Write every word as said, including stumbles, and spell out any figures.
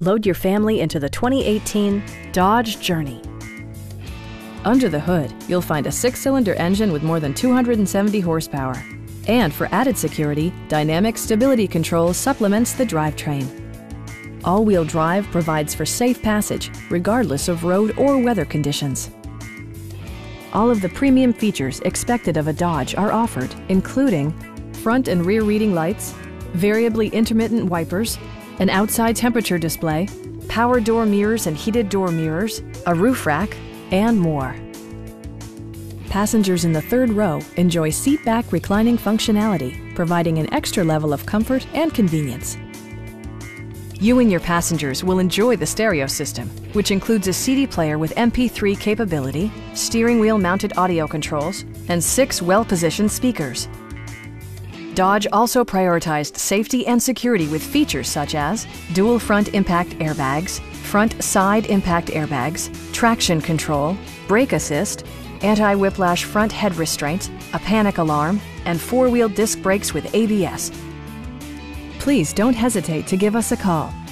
Load your family into the twenty eighteen Dodge Journey. Under the hood, you'll find a six-cylinder engine with more than two hundred seventy horsepower. And for added security, dynamic stability control supplements the drivetrain. All-wheel drive provides for safe passage, regardless of road or weather conditions. All of the premium features expected of a Dodge are offered, including front and rear reading lights, variably intermittent wipers, an outside temperature display, power door mirrors and heated door mirrors, a roof rack, and more. Passengers in the third row enjoy seatback reclining functionality, providing an extra level of comfort and convenience. You and your passengers will enjoy the stereo system, which includes a C D player with M P three capability, steering wheel mounted audio controls, and six well-positioned speakers. Dodge also prioritized safety and security with features such as dual front impact airbags, front side impact airbags, traction control, brake assist, anti-whiplash front head restraints, a panic alarm, and four-wheel disc brakes with A B S. Please don't hesitate to give us a call.